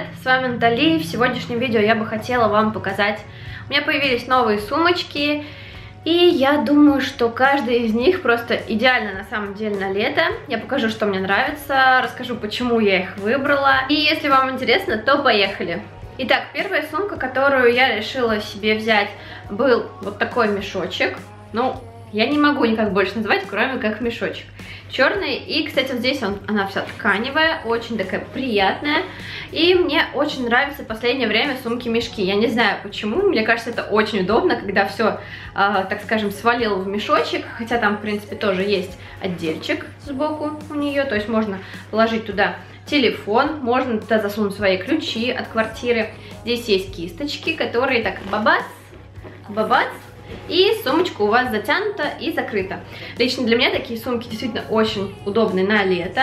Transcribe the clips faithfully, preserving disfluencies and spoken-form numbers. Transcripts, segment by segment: привет! С вами Натали. В сегодняшнем видео я бы хотела вам показать. У меня появились новые сумочки, и я думаю, что каждая из них просто идеально на самом деле на лето. Я покажу, что мне нравится, расскажу, почему я их выбрала. И если вам интересно, то поехали! Итак, первая сумка, которую я решила себе взять, был вот такой мешочек. Ну, я не могу никак больше назвать, кроме как мешочек. Черный. И, кстати, вот здесь он, она вся тканевая, очень такая приятная. И мне очень нравятся в последнее время сумки-мешки. Я не знаю почему, мне кажется, это очень удобно, когда все, э, так скажем, свалило в мешочек. Хотя там, в принципе, тоже есть отдельчик сбоку у нее. То есть можно положить туда телефон, можно туда засунуть свои ключи от квартиры. Здесь есть кисточки, которые так бабац, бабац. И сумочка у вас затянута и закрыта. Лично для меня такие сумки действительно очень удобны на лето.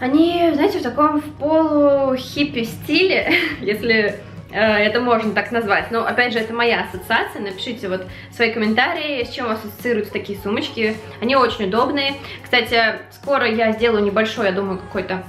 Они, знаете, в таком в полу-хиппи стиле, если э, это можно так назвать. Но, опять же, это моя ассоциация. Напишите вот свои комментарии, с чем ассоциируются такие сумочки. Они очень удобные. Кстати, скоро я сделаю небольшой, я думаю, какой-то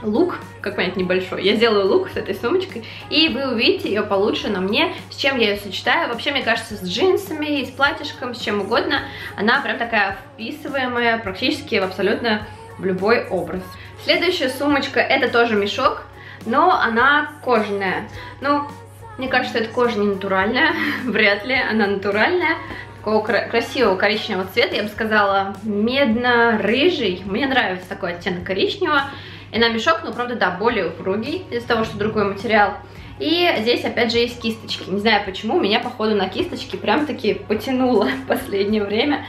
лук, как понять, небольшой. Я сделаю лук с этой сумочкой, и вы увидите ее получше на мне, с чем я ее сочетаю. Вообще, мне кажется, с джинсами, с платьишком, с чем угодно. Она прям такая вписываемая практически абсолютно в любой образ. Следующая сумочка, это тоже мешок, но она кожаная. Ну, мне кажется, эта кожа не натуральная, вряд ли она натуральная. Такого красивого коричневого цвета, я бы сказала, медно-рыжий. Мне нравится такой оттенок коричневого. И на мешок, но, правда, да, более упругий, из-за того, что другой материал. И здесь, опять же, есть кисточки. Не знаю почему, меня, походу, на кисточки прям-таки потянуло в последнее время.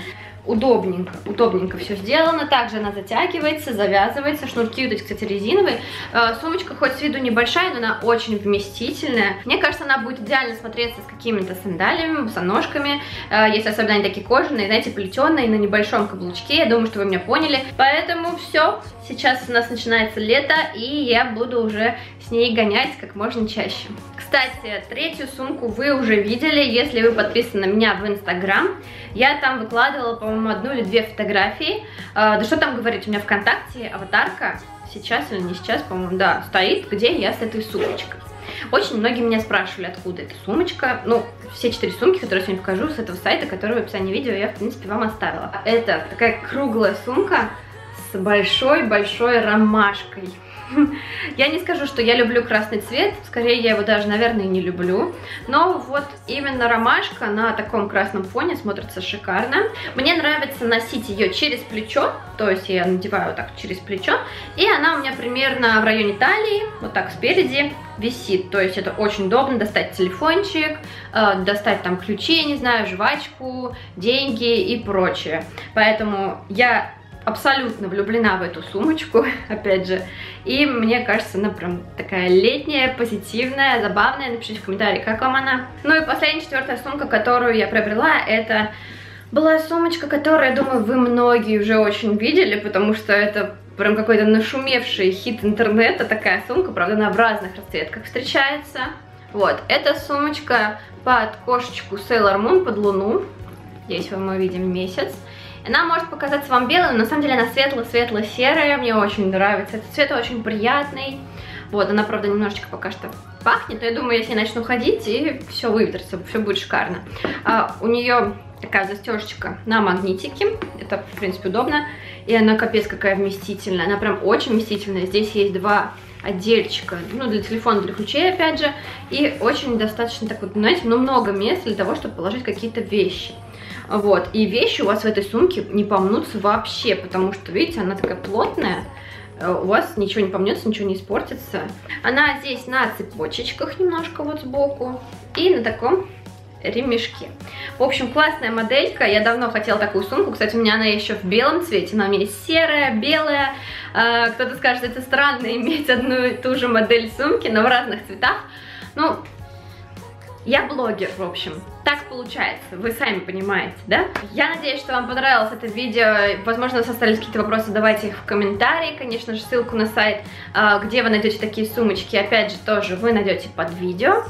Удобненько, удобненько все сделано. Также она затягивается, завязывается. Шнурки вот эти, кстати, резиновые. Сумочка хоть с виду небольшая, но она очень вместительная. Мне кажется, она будет идеально смотреться с какими-то сандалями, босоножками. Если особенно они такие кожаные, знаете, плетеные, на небольшом каблучке. Я думаю, что вы меня поняли. Поэтому все. Сейчас у нас начинается лето, и я буду уже с ней гонять как можно чаще. Кстати, третью сумку вы уже видели, если вы подписаны на меня в Инстаграм. Я там выкладывала, по-моему, одну или две фотографии. А, да что там говорить, у меня ВКонтакте аватарка, сейчас или не сейчас, по-моему, да, стоит, где я с этой сумочкой. Очень многие меня спрашивали, откуда эта сумочка. Ну, все четыре сумки, которые я сегодня покажу, с этого сайта, который в описании видео я, в принципе, вам оставила. Это такая круглая сумка с большой-большой ромашкой. Я не скажу, что я люблю красный цвет, скорее я его даже, наверное, не люблю. Но вот именно ромашка на таком красном фоне смотрится шикарно. Мне нравится носить ее через плечо, то есть я надеваю вот так через плечо. И она у меня примерно в районе талии, вот так спереди висит. То есть это очень удобно достать телефончик, э, достать там ключи, я не знаю, жвачку, деньги и прочее. Поэтому я абсолютно влюблена в эту сумочку, опять же, и мне кажется, она прям такая летняя, позитивная, забавная. Напишите в комментарии, как вам она. Ну и последняя, четвертая сумка, которую я приобрела, это была сумочка, которую, я думаю, вы многие уже очень видели, потому что это прям какой-то нашумевший хит интернета, такая сумка, правда, она в разных расцветках встречается. Вот, эта сумочка под кошечку Sailor Moon, под луну, здесь мы видим месяц. Она может показаться вам белой, но на самом деле она светло-светло-серая, мне очень нравится. Этот цвет очень приятный. Вот, она, правда, немножечко пока что пахнет, но я думаю, я с ней начну ходить, и все выветрится, все будет шикарно. А, у нее такая застежечка на магнитике, это, в принципе, удобно. И она капец какая вместительная, она прям очень вместительная. Здесь есть два отдельчика, ну, для телефона, для ключей, опять же. И очень достаточно, так вот, знаете, ну, много мест для того, чтобы положить какие-то вещи. Вот, и вещи у вас в этой сумке не помнутся вообще, потому что, видите, она такая плотная, у вас ничего не помнется, ничего не испортится. Она здесь на цепочечках немножко вот сбоку и на таком ремешке. В общем, классная моделька, я давно хотела такую сумку, кстати, у меня она еще в белом цвете, она у меня есть серая, белая. Кто-то скажет, это странно иметь одну и ту же модель сумки, но в разных цветах, ну... Я блогер, в общем, так получается, вы сами понимаете, да? Я надеюсь, что вам понравилось это видео, возможно, у вас остались какие-то вопросы, давайте их в комментарии, конечно же, ссылку на сайт, где вы найдете такие сумочки, опять же, тоже вы найдете под видео.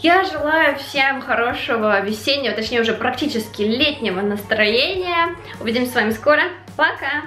Я желаю всем хорошего весеннего, точнее, уже практически летнего настроения, увидимся с вами скоро, пока!